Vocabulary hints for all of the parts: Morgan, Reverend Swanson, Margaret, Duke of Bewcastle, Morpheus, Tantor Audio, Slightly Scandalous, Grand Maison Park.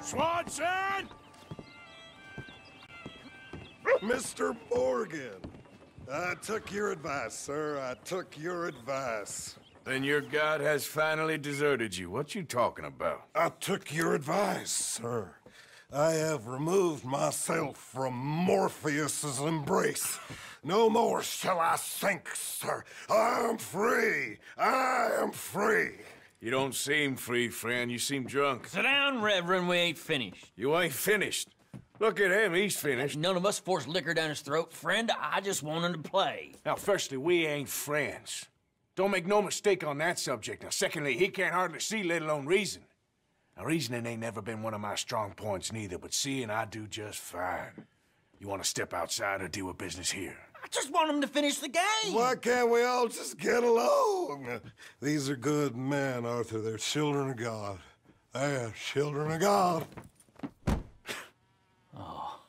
Swanson! Mr. Morgan, I took your advice, sir. I took your advice. Then your god has finally deserted you. What you talking about? I took your advice, sir. I have removed myself from Morpheus's embrace. No more shall I sink, sir. I am free. I am free. You don't seem free, friend. You seem drunk. Sit down, Reverend. We ain't finished. You ain't finished. Look at him. He's finished. None of us forced liquor down his throat. Friend, I just want him to play. Now, firstly, we ain't friends. Don't make no mistake on that subject. Now, secondly, he can't hardly see, let alone reason. Now, reasoning ain't never been one of my strong points neither, but seeing I do just fine. You want to step outside or deal with business here? I just want him to finish the game. Why can't we all just get along? These are good men, Arthur. They're children of God. They're children of God. Oh.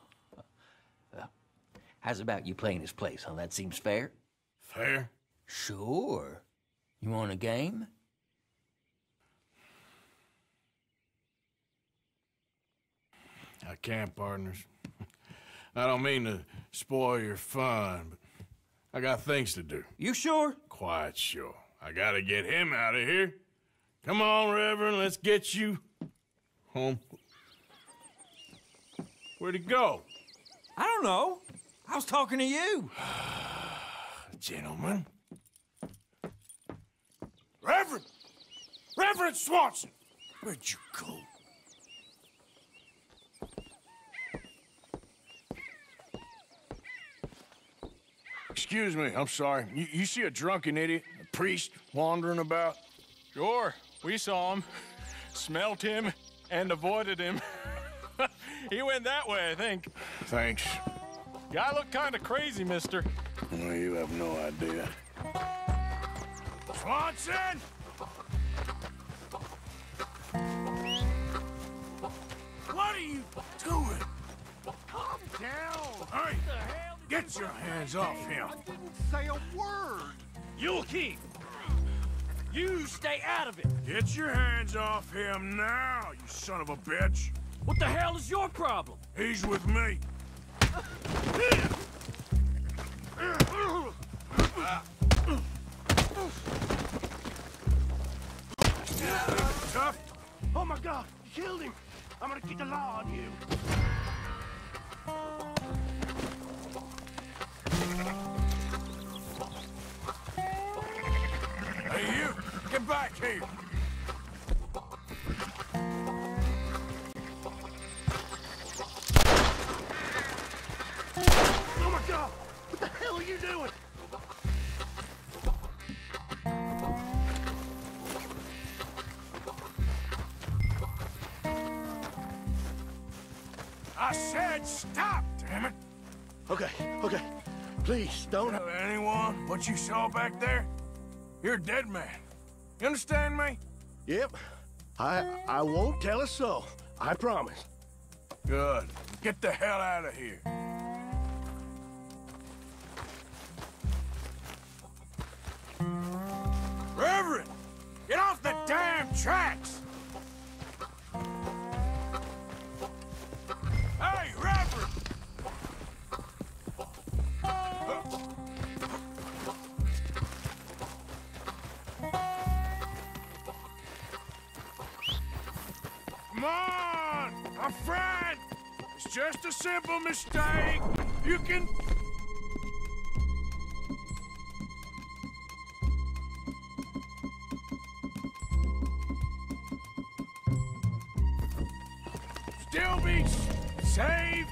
How's about you playing his place, huh? That seems fair. Fair? Sure. You want a game? I can't, partners. I don't mean to spoil your fun, but I got things to do. You sure? Quite sure. I gotta get him out of here. Come on, Reverend, let's get you home. Where'd he go? I don't know. I was talking to you. Gentlemen. Reverend! Reverend Swanson! Where'd you go? Excuse me, I'm sorry. You see a drunken idiot, a priest, wandering about? Sure, we saw him, smelt him, and avoided him. He went that way, I think. Thanks. Guy looked kind of crazy, mister. Well, you have no idea. Swanson! What are you doing? Calm down. Hey, what the hell? Get your hands off him. I didn't say a word. You'll keep. You stay out of it. Get your hands off him now, you son of a bitch. What the hell is your problem? He's with me. Tough. Oh my God, you killed him. I'm gonna keep the law on you. Hey, you! Get back here! Oh my God! What the hell are you doing? I said stop, damn it! Okay, okay. Please, don't tell anyone what you saw back there. You're a dead man. You understand me? Yep. I won't tell a soul. I promise. Good. Get the hell out of here. Reverend! Get off the damn tracks! Hey, Reverend! Come on, my friend! It's just a simple mistake. You can... still be saved.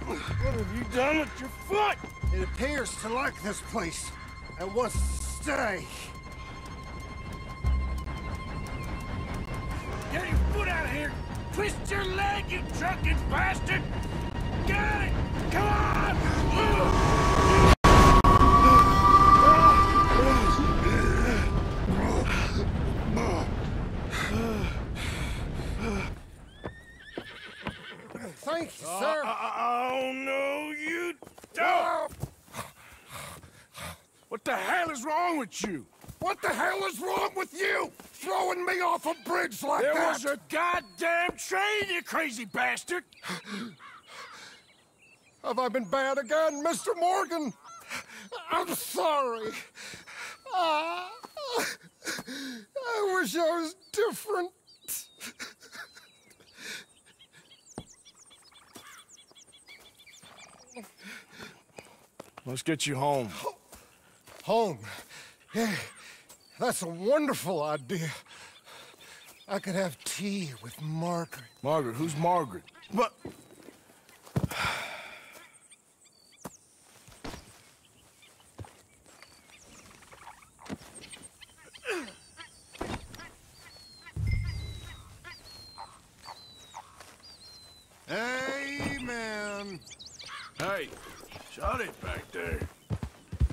What have you done with your foot? It appears to like this place and wants to stay. Get your foot out of here! Twist your leg, you drunken bastard! Get it! Come on! Thank you, sir. Oh, no, you don't! the hell is wrong with you? What the hell is wrong with you? Throwing me off a bridge like that? There was a goddamn train, you crazy bastard! Have I been bad again, Mr. Morgan? I'm sorry. I wish I was different. Let's get you home. Home? Yeah, that's a wonderful idea. I could have tea with Margaret. Margaret? Who's Margaret? What? Amen. Hey, shot it back there.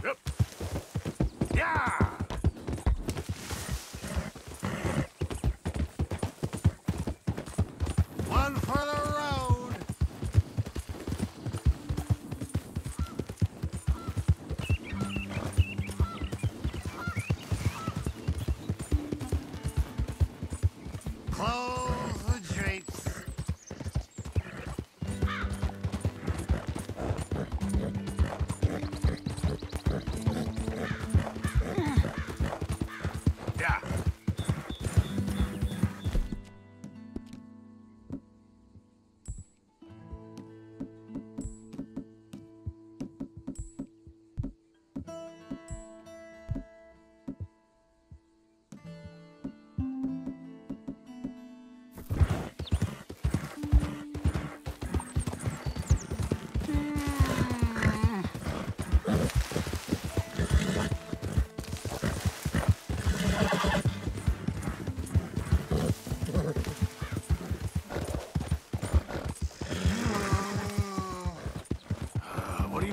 Yep. Yeah! One for the road! Close the drapes.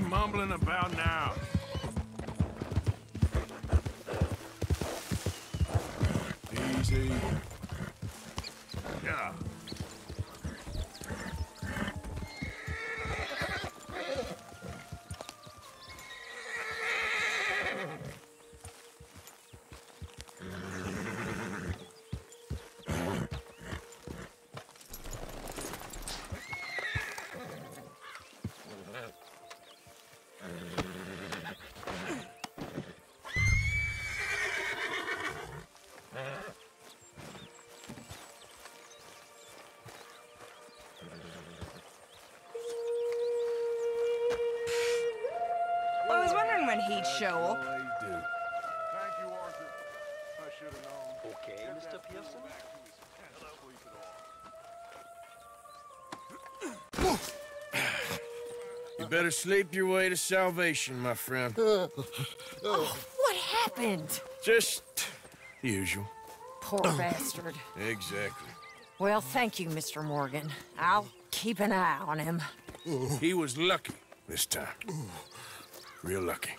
Mumbling about now. Easy. Yeah. When he'd show up. Thank you, Arthur. I should have known. Okay, Mr. Pearson. Hello. You better sleep your way to salvation, my friend. Oh, what happened? Just the usual. Poor bastard. Exactly. Well, thank you, Mr. Morgan. I'll keep an eye on him. He was lucky this time. Real lucky.